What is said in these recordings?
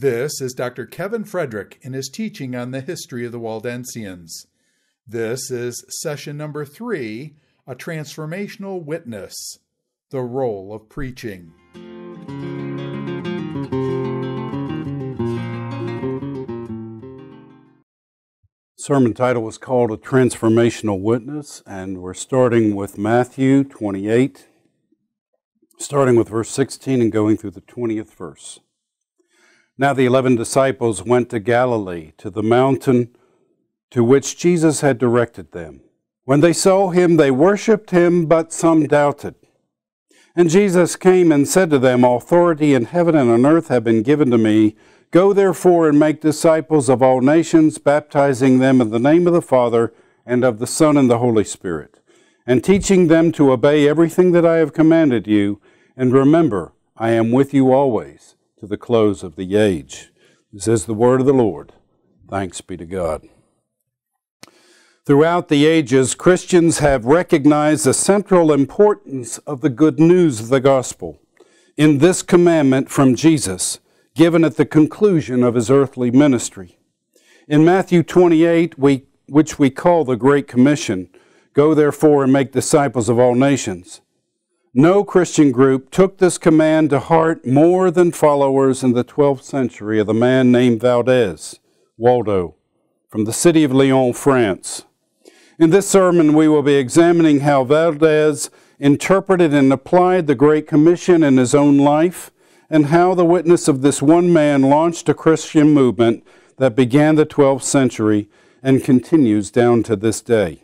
This is Dr. Kevin Frederick in his teaching on the history of the Waldensians. This is session number 3, A Transformational Witness, The Role of Preaching. Sermon title was called A Transformational Witness, and we're starting with Matthew 28, starting with verse 16 and going through the 20th verse. Now the 11 disciples went to Galilee, to the mountain to which Jesus had directed them. When they saw him, they worshipped him, but some doubted. And Jesus came and said to them, Authority in heaven and on earth have been given to me. Go therefore and make disciples of all nations, baptizing them in the name of the Father, and of the Son, and the Holy Spirit, and teaching them to obey everything that I have commanded you. And remember, I am with you always, to the close of the age. This is the word of the Lord. Thanks be to God. Throughout the ages, Christians have recognized the central importance of the good news of the gospel in this commandment from Jesus, given at the conclusion of his earthly ministry. In Matthew 28, which we call the Great Commission, go therefore and make disciples of all nations. No Christian group took this command to heart more than followers in the 12th century of the man named Valdes, Waldo, from the city of Lyon, France. In this sermon, we will be examining how Valdes interpreted and applied the Great Commission in his own life, and how the witness of this one man launched a Christian movement that began the 12th century and continues down to this day.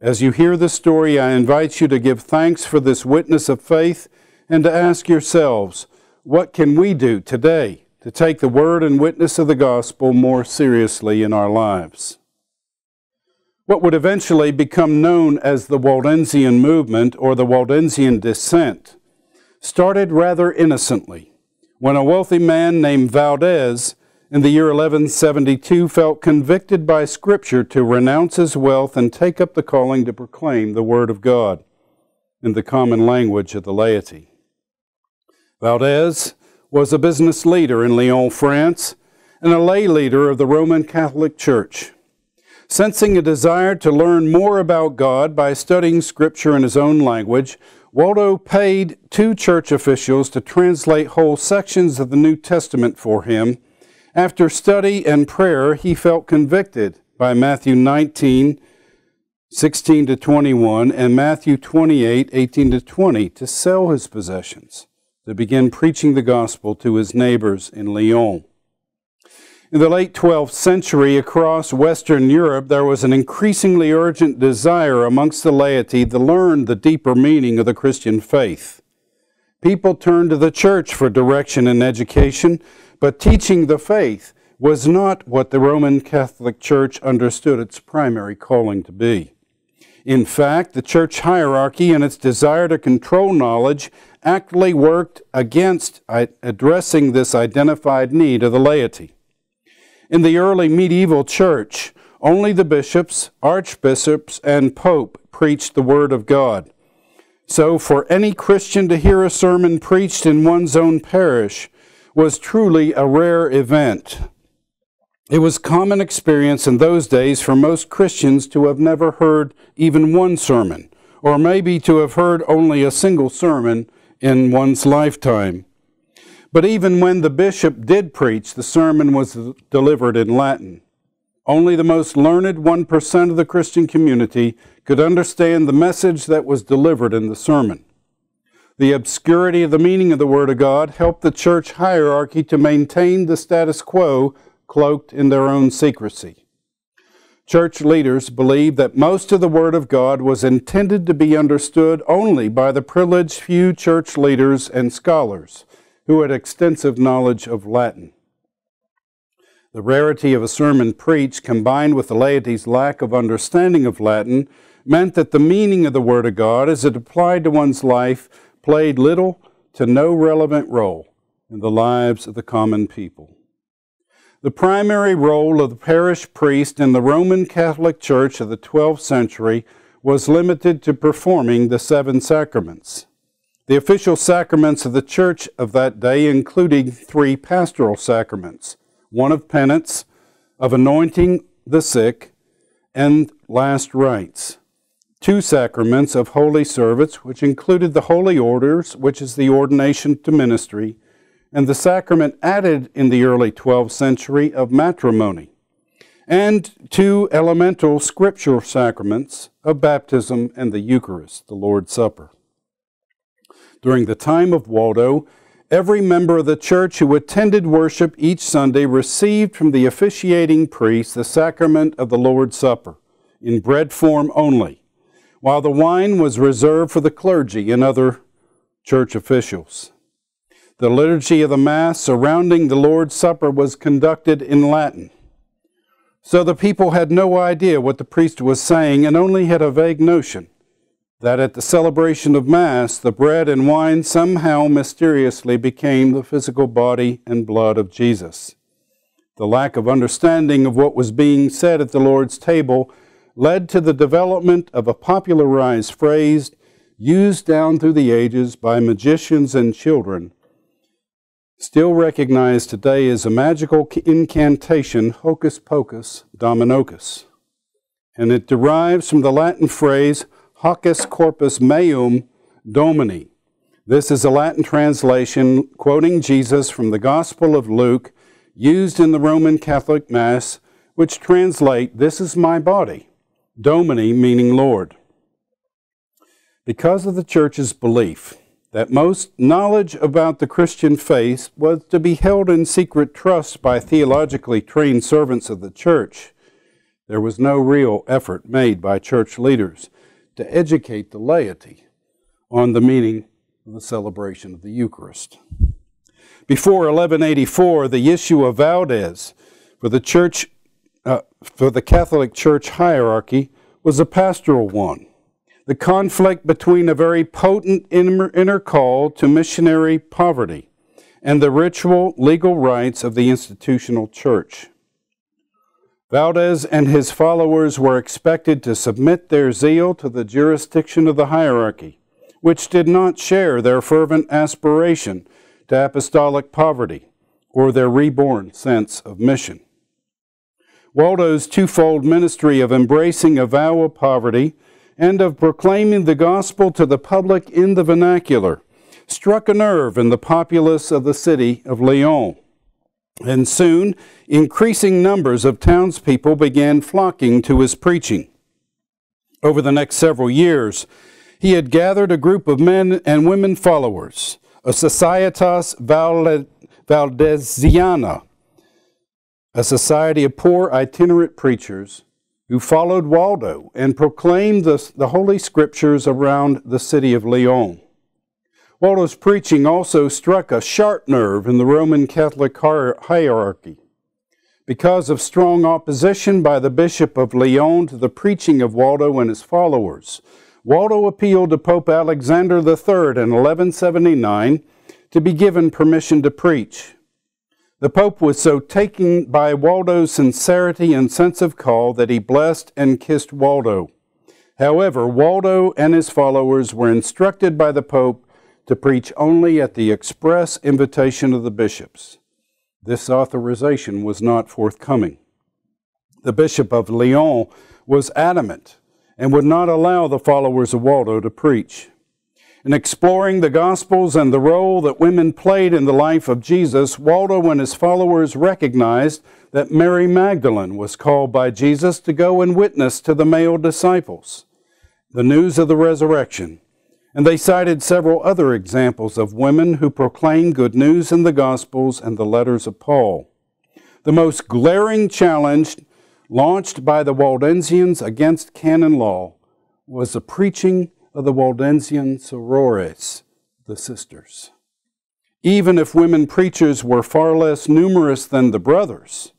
As you hear this story, I invite you to give thanks for this witness of faith and to ask yourselves, what can we do today to take the word and witness of the gospel more seriously in our lives? What would eventually become known as the Waldensian movement or the Waldensian dissent started rather innocently when a wealthy man named Valdes in the year 1172 felt convicted by Scripture to renounce his wealth and take up the calling to proclaim the Word of God in the common language of the laity. Valdes was a business leader in Lyon, France, and a lay leader of the Roman Catholic Church. Sensing a desire to learn more about God by studying Scripture in his own language, Waldo paid 2 church officials to translate whole sections of the New Testament for him. After study and prayer, he felt convicted by Matthew 19, 16-21, and Matthew 28, 18-20, to sell his possessions, to begin preaching the gospel to his neighbors in Lyon. In the late 12th century, across Western Europe, there was an increasingly urgent desire amongst the laity to learn the deeper meaning of the Christian faith. People turned to the church for direction and education, but teaching the faith was not what the Roman Catholic Church understood its primary calling to be. In fact, the church hierarchy and its desire to control knowledge actively worked against addressing this identified need of the laity. In the early medieval church, only the bishops, archbishops, and pope preached the Word of God. So for any Christian to hear a sermon preached in one's own parish was truly a rare event. It was common experience in those days for most Christians to have never heard even one sermon, or maybe to have heard only a single sermon in one's lifetime. But even when the bishop did preach, the sermon was delivered in Latin. Only the most learned 1% of the Christian community could understand the message that was delivered in the sermon. The obscurity of the meaning of the Word of God helped the church hierarchy to maintain the status quo cloaked in their own secrecy. Church leaders believed that most of the Word of God was intended to be understood only by the privileged few church leaders and scholars who had extensive knowledge of Latin. The rarity of a sermon preached, combined with the laity's lack of understanding of Latin, meant that the meaning of the Word of God, as it applied to one's life, played little to no relevant role in the lives of the common people. The primary role of the parish priest in the Roman Catholic Church of the 12th century was limited to performing the 7 sacraments. The official sacraments of the church of that day including three pastoral sacraments, one of penance, of anointing the sick, and last rites. Two sacraments of holy service, which included the holy orders, which is the ordination to ministry, and the sacrament added in the early 12th century of matrimony, and two elemental scriptural sacraments of baptism and the Eucharist, the Lord's Supper. During the time of Waldo, every member of the church who attended worship each Sunday received from the officiating priest the sacrament of the Lord's Supper, in bread form only, while the wine was reserved for the clergy and other church officials. The liturgy of the Mass surrounding the Lord's Supper was conducted in Latin, so the people had no idea what the priest was saying and only had a vague notion that at the celebration of Mass, the bread and wine somehow mysteriously became the physical body and blood of Jesus. The lack of understanding of what was being said at the Lord's table led to the development of a popularized phrase used down through the ages by magicians and children, still recognized today as a magical incantation, hocus pocus dominocus. And it derives from the Latin phrase, hoc corpus meum domini. This is a Latin translation quoting Jesus from the Gospel of Luke, used in the Roman Catholic Mass, which translate, this is my body, domini meaning Lord. Because of the church's belief that most knowledge about the Christian faith was to be held in secret trust by theologically trained servants of the church, there was no real effort made by church leaders to educate the laity on the meaning of the celebration of the Eucharist. Before 1184, the issue of Valdes for the Catholic Church hierarchy was a pastoral one. The conflict between a very potent inner call to missionary poverty and the ritual legal rights of the institutional church. Valdes and his followers were expected to submit their zeal to the jurisdiction of the hierarchy, which did not share their fervent aspiration to apostolic poverty or their reborn sense of mission. Waldo's twofold ministry of embracing a vow of poverty and of proclaiming the gospel to the public in the vernacular, struck a nerve in the populace of the city of Lyon, and soon increasing numbers of townspeople began flocking to his preaching. Over the next several years, he had gathered a group of men and women followers, a Societas Valdesiana, a society of poor itinerant preachers, who followed Waldo and proclaimed the Holy Scriptures around the city of Lyon. Waldo's preaching also struck a sharp nerve in the Roman Catholic hierarchy. Because of strong opposition by the Bishop of Lyon to the preaching of Waldo and his followers, Waldo appealed to Pope Alexander III in 1179 to be given permission to preach. The Pope was so taken by Waldo's sincerity and sense of call that he blessed and kissed Waldo. However, Waldo and his followers were instructed by the Pope to preach only at the express invitation of the bishops. This authorization was not forthcoming. The Bishop of Lyon was adamant and would not allow the followers of Waldo to preach. In exploring the Gospels and the role that women played in the life of Jesus, Waldo and his followers recognized that Mary Magdalene was called by Jesus to go and witness to the male disciples the news of the resurrection, and they cited several other examples of women who proclaimed good news in the Gospels and the letters of Paul. The most glaring challenge launched by the Waldensians against canon law was the preaching of the Waldensian sorores, the sisters. Even if women preachers were far less numerous than the brothers,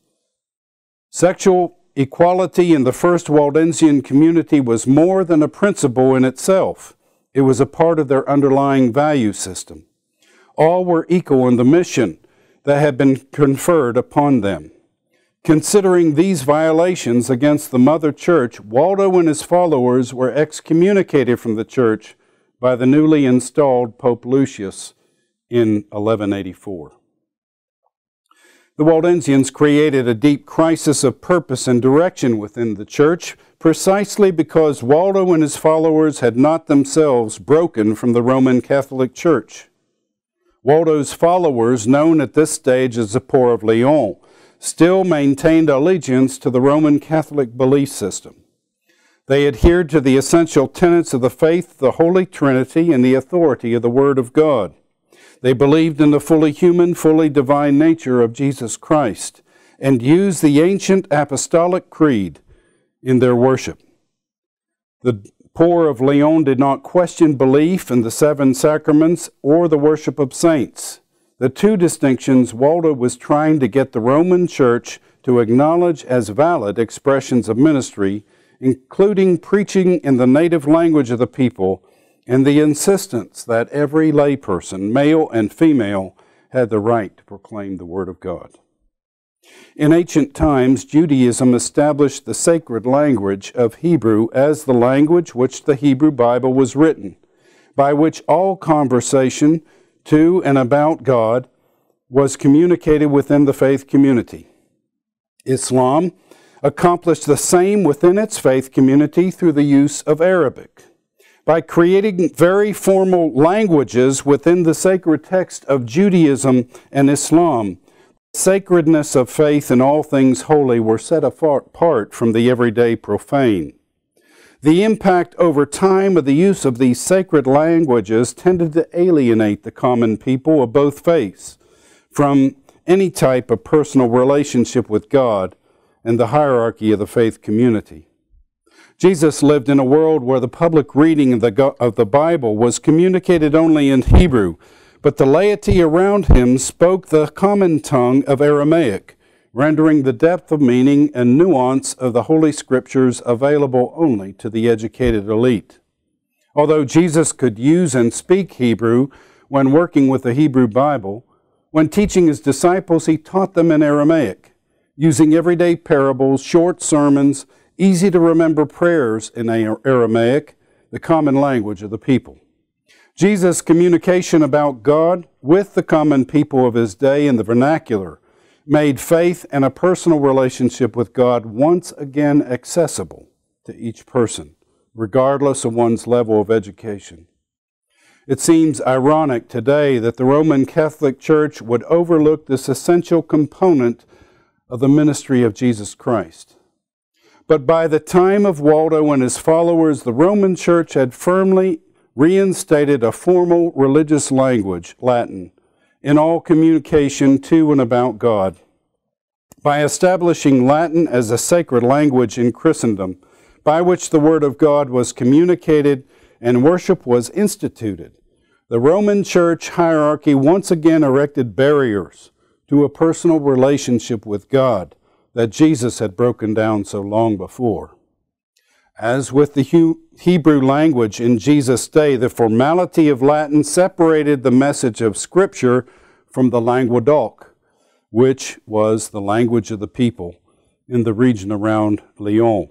sexual equality in the first Waldensian community was more than a principle in itself. It was a part of their underlying value system. All were equal in the mission that had been conferred upon them. Considering these violations against the Mother Church, Waldo and his followers were excommunicated from the Church by the newly installed Pope Lucius in 1184. The Waldensians created a deep crisis of purpose and direction within the Church precisely because Waldo and his followers had not themselves broken from the Roman Catholic Church. Waldo's followers, known at this stage as the Poor of Lyon, still maintained allegiance to the Roman Catholic belief system. They adhered to the essential tenets of the faith, the Holy Trinity, and the authority of the Word of God. They believed in the fully human, fully divine nature of Jesus Christ and used the ancient apostolic creed in their worship. The Poor of Lyon did not question belief in the seven sacraments or the worship of saints, the two distinctions Waldo was trying to get the Roman Church to acknowledge as valid expressions of ministry, including preaching in the native language of the people and the insistence that every layperson, male and female, had the right to proclaim the Word of God. In ancient times, Judaism established the sacred language of Hebrew as the language which the Hebrew Bible was written, by which all conversation to and about God was communicated within the faith community. Islam accomplished the same within its faith community through the use of Arabic. By creating very formal languages within the sacred text of Judaism and Islam, the sacredness of faith and all things holy were set apart from the everyday profane. The impact over time of the use of these sacred languages tended to alienate the common people of both faiths from any type of personal relationship with God and the hierarchy of the faith community. Jesus lived in a world where the public reading of the Bible was communicated only in Hebrew, but the laity around him spoke the common tongue of Aramaic, rendering the depth of meaning and nuance of the Holy Scriptures available only to the educated elite. Although Jesus could use and speak Hebrew when working with the Hebrew Bible, when teaching his disciples, he taught them in Aramaic, using everyday parables, short sermons, easy-to-remember prayers in Aramaic, the common language of the people. Jesus' communication about God with the common people of his day in the vernacular made faith and a personal relationship with God once again accessible to each person, regardless of one's level of education. It seems ironic today that the Roman Catholic Church would overlook this essential component of the ministry of Jesus Christ. But by the time of Waldo and his followers, the Roman Church had firmly reinstated a formal religious language, Latin, in all communication to and about God. By establishing Latin as a sacred language in Christendom, by which the Word of God was communicated and worship was instituted, the Roman Church hierarchy once again erected barriers to a personal relationship with God that Jesus had broken down so long before. As with the Hebrew language in Jesus' day, the formality of Latin separated the message of Scripture from the langue d'oc, which was the language of the people in the region around Lyon,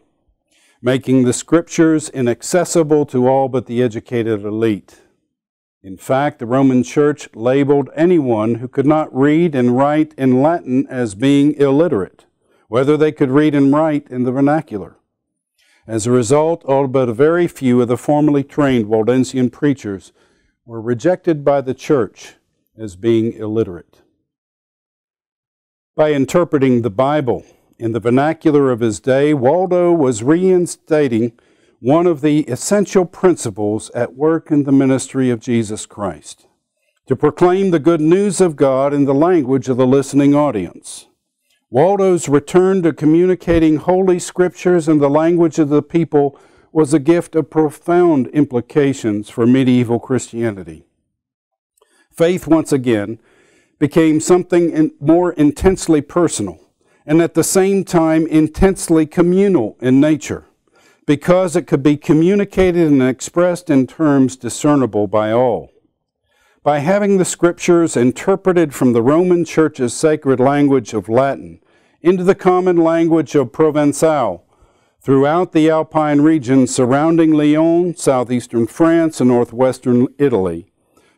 making the Scriptures inaccessible to all but the educated elite. In fact, the Roman Church labeled anyone who could not read and write in Latin as being illiterate, whether they could read and write in the vernacular. As a result, all but a very few of the formally trained Waldensian preachers were rejected by the Church as being illiterate. By interpreting the Bible in the vernacular of his day, Waldo was reinstating one of the essential principles at work in the ministry of Jesus Christ: to proclaim the good news of God in the language of the listening audience. Waldo's return to communicating Holy Scriptures in the language of the people was a gift of profound implications for medieval Christianity. Faith, once again, became something more intensely personal and at the same time intensely communal in nature, because it could be communicated and expressed in terms discernible by all. By having the Scriptures interpreted from the Roman Church's sacred language of Latin into the common language of Provencal, throughout the Alpine region surrounding Lyon, southeastern France, and northwestern Italy,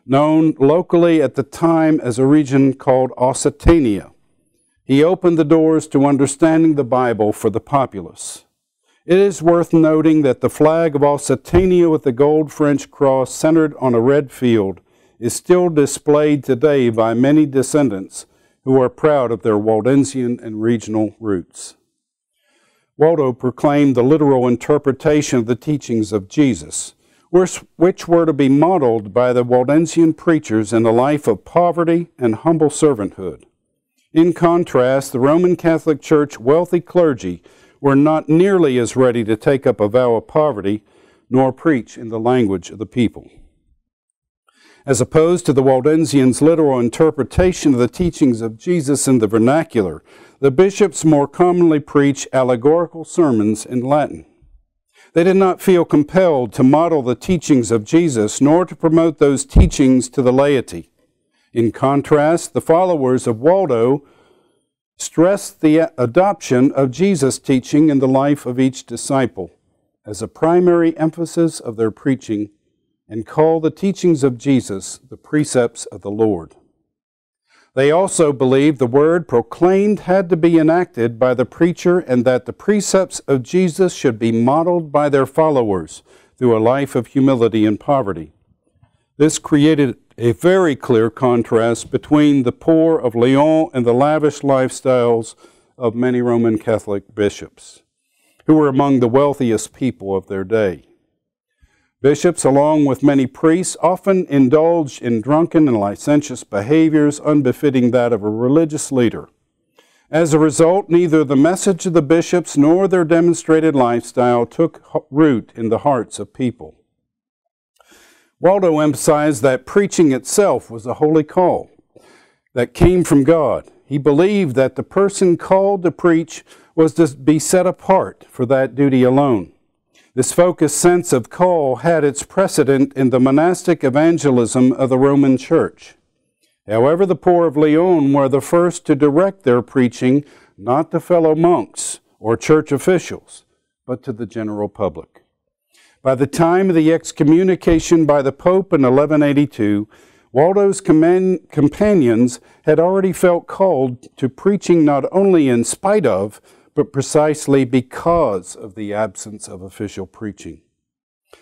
known locally at the time as a region called Occitania. He opened the doors to understanding the Bible for the populace. It is worth noting that the flag of Occitania with the gold French cross centered on a red field is still displayed today by many descendants who are proud of their Waldensian and regional roots. Waldo proclaimed the literal interpretation of the teachings of Jesus, which were to be modeled by the Waldensian preachers in a life of poverty and humble servanthood. In contrast, the Roman Catholic Church's wealthy clergy were not nearly as ready to take up a vow of poverty nor preach in the language of the people. As opposed to the Waldensians' literal interpretation of the teachings of Jesus in the vernacular, the bishops more commonly preach allegorical sermons in Latin. They did not feel compelled to model the teachings of Jesus, nor to promote those teachings to the laity. In contrast, the followers of Waldo stressed the adoption of Jesus' teaching in the life of each disciple as a primary emphasis of their preaching, and call the teachings of Jesus the precepts of the Lord. They also believed the word proclaimed had to be enacted by the preacher, and that the precepts of Jesus should be modeled by their followers through a life of humility and poverty. This created a very clear contrast between the poor of Lyon and the lavish lifestyles of many Roman Catholic bishops, who were among the wealthiest people of their day. Bishops, along with many priests, often indulged in drunken and licentious behaviors unbefitting that of a religious leader. As a result, neither the message of the bishops nor their demonstrated lifestyle took root in the hearts of people. Waldo emphasized that preaching itself was a holy call that came from God. He believed that the person called to preach was to be set apart for that duty alone. This focused sense of call had its precedent in the monastic evangelism of the Roman Church. However, the poor of Lyon were the first to direct their preaching not to fellow monks or church officials, but to the general public. By the time of the excommunication by the Pope in 1182, Waldo's companions had already felt called to preaching not only in spite of, but precisely because of the absence of official preaching.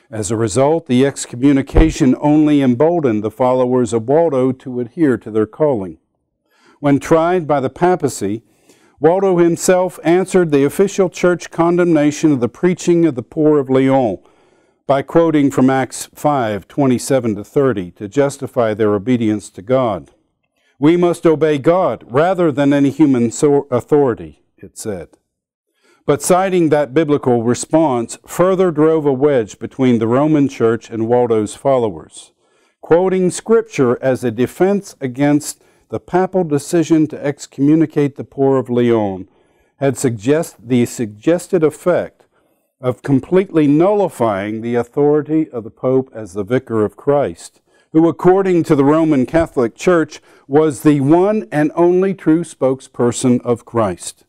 As a result, the excommunication only emboldened the followers of Waldo to adhere to their calling. When tried by the papacy, Waldo himself answered the official church condemnation of the preaching of the poor of Lyon by quoting from Acts 5:27-30 to justify their obedience to God. "We must obey God rather than any human authority," it said. But citing that biblical response further drove a wedge between the Roman Church and Waldo's followers. Quoting Scripture as a defense against the papal decision to excommunicate the poor of Lyon had the suggested effect of completely nullifying the authority of the Pope as the Vicar of Christ, who, according to the Roman Catholic Church, was the one and only true spokesperson of Christ.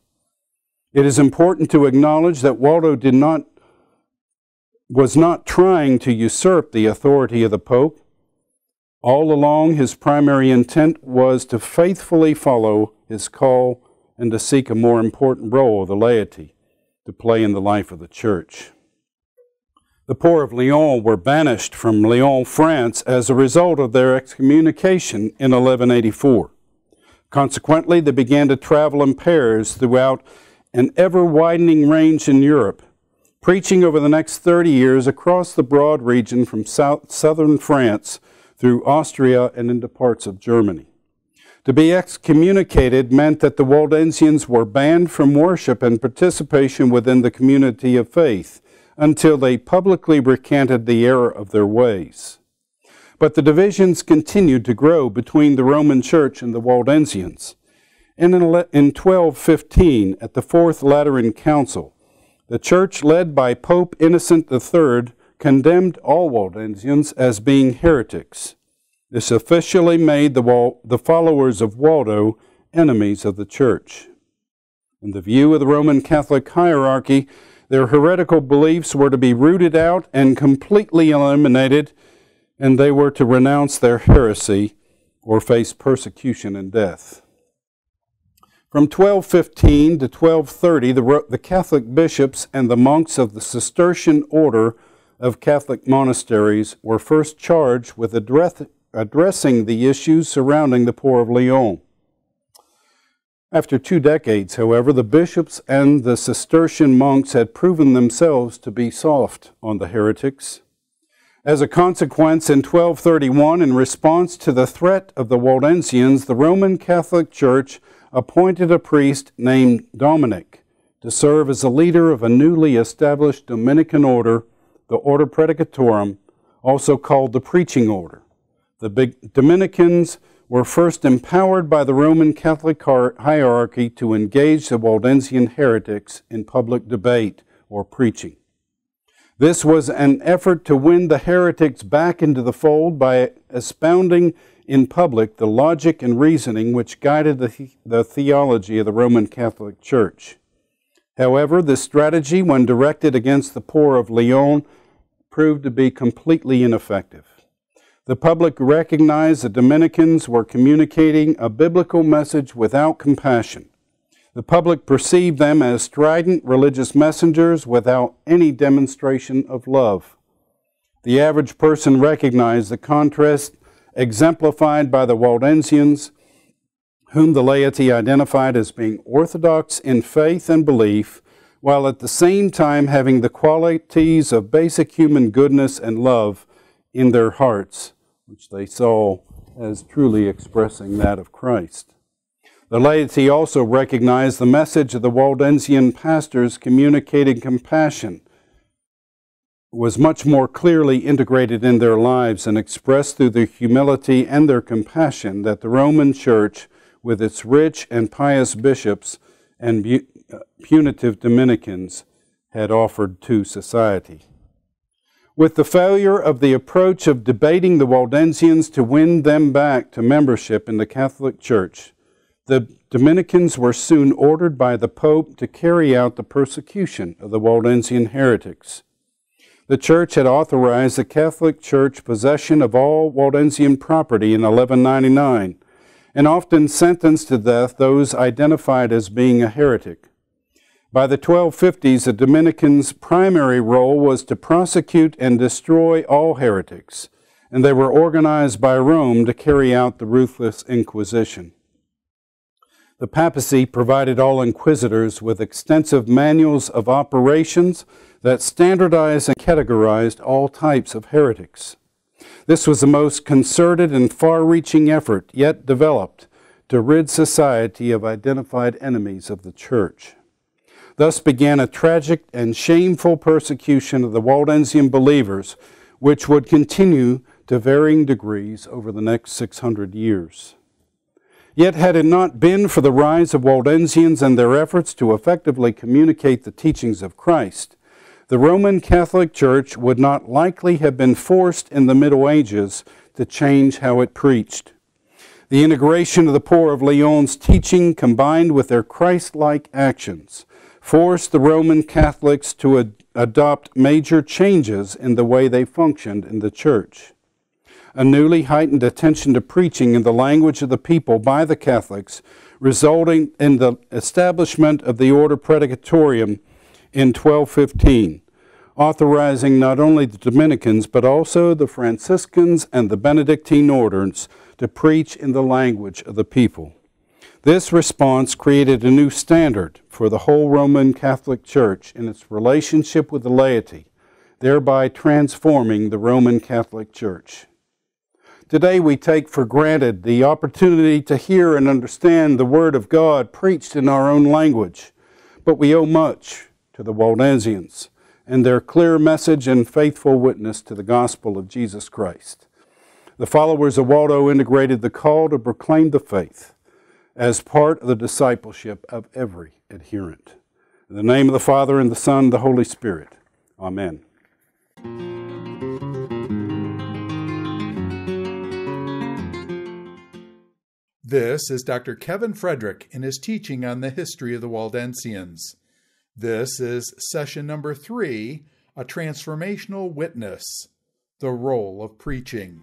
It is important to acknowledge that Waldo was not trying to usurp the authority of the Pope. All along, his primary intent was to faithfully follow his call and to seek a more important role of the laity to play in the life of the Church. The poor of Lyon were banished from Lyon, France, as a result of their excommunication in 1184. Consequently, they began to travel in pairs throughout an ever-widening range in Europe, preaching over the next 30 years across the broad region from southern France through Austria and into parts of Germany. To be excommunicated meant that the Waldensians were banned from worship and participation within the community of faith until they publicly recanted the error of their ways. But the divisions continued to grow between the Roman Church and the Waldensians. And in 1215, at the Fourth Lateran Council, the Church, led by Pope Innocent III, condemned all Waldensians as being heretics. This officially made the followers of Waldo enemies of the Church. In the view of the Roman Catholic hierarchy, Their heretical beliefs were to be rooted out and completely eliminated, and they were to renounce their heresy or face persecution and death. From 1215 to 1230, the Catholic bishops and the monks of the Cistercian order of Catholic monasteries were first charged with addressing the issues surrounding the Poor of Lyon. After 2 decades, however, the bishops and the Cistercian monks had proven themselves to be soft on the heretics. As a consequence, in 1231, in response to the threat of the Waldensians, the Roman Catholic Church appointed a priest named Dominic to serve as a leader of a newly established Dominican order, the Order Predicatorum, also called the Preaching Order. The Dominicans were first empowered by the Roman Catholic hierarchy to engage the Waldensian heretics in public debate or preaching. This was an effort to win the heretics back into the fold by expounding in public the logic and reasoning which guided the theology of the Roman Catholic Church. However, this strategy, when directed against the Poor of Lyon, proved to be completely ineffective. The public recognized the Dominicans were communicating a biblical message without compassion. The public perceived them as strident religious messengers without any demonstration of love. The average person recognized the contrast exemplified by the Waldensians, whom the laity identified as being orthodox in faith and belief, while at the same time having the qualities of basic human goodness and love in their hearts, which they saw as truly expressing that of Christ. The laity also recognized the message of the Waldensian pastors communicating compassion was much more clearly integrated in their lives and expressed through their humility and their compassion that the Roman Church, with its rich and pious bishops and punitive Dominicans, had offered to society. With the failure of the approach of debating the Waldensians to win them back to membership in the Catholic Church, the Dominicans were soon ordered by the Pope to carry out the persecution of the Waldensian heretics. The Church had authorized the Catholic Church possession of all Waldensian property in 1199, and often sentenced to death those identified as being a heretic. By the 1250s, the Dominicans' primary role was to prosecute and destroy all heretics, and they were organized by Rome to carry out the ruthless Inquisition. The papacy provided all inquisitors with extensive manuals of operations that standardized and categorized all types of heretics. This was the most concerted and far-reaching effort yet developed to rid society of identified enemies of the Church. Thus began a tragic and shameful persecution of the Waldensian believers, which would continue to varying degrees over the next 600 years. Yet had it not been for the rise of Waldensians and their efforts to effectively communicate the teachings of Christ, the Roman Catholic Church would not likely have been forced in the Middle Ages to change how it preached. The integration of the Poor of Lyon's teaching combined with their Christ-like actions forced the Roman Catholics to adopt major changes in the way they functioned in the Church. A newly heightened attention to preaching in the language of the people by the Catholics, resulting in the establishment of the Order Predicatorum in 1215, authorizing not only the Dominicans but also the Franciscans and the Benedictine orders to preach in the language of the people. This response created a new standard for the whole Roman Catholic Church in its relationship with the laity, thereby transforming the Roman Catholic Church. Today we take for granted the opportunity to hear and understand the Word of God preached in our own language, but we owe much to the Waldensians and their clear message and faithful witness to the gospel of Jesus Christ. The followers of Waldo integrated the call to proclaim the faith as part of the discipleship of every adherent. In the name of the Father, and the Son, and the Holy Spirit. Amen. This is Dr. Kevin Frederick in his teaching on the history of the Waldensians. This is session number 3, A Transformational Witness, The Role of Preaching.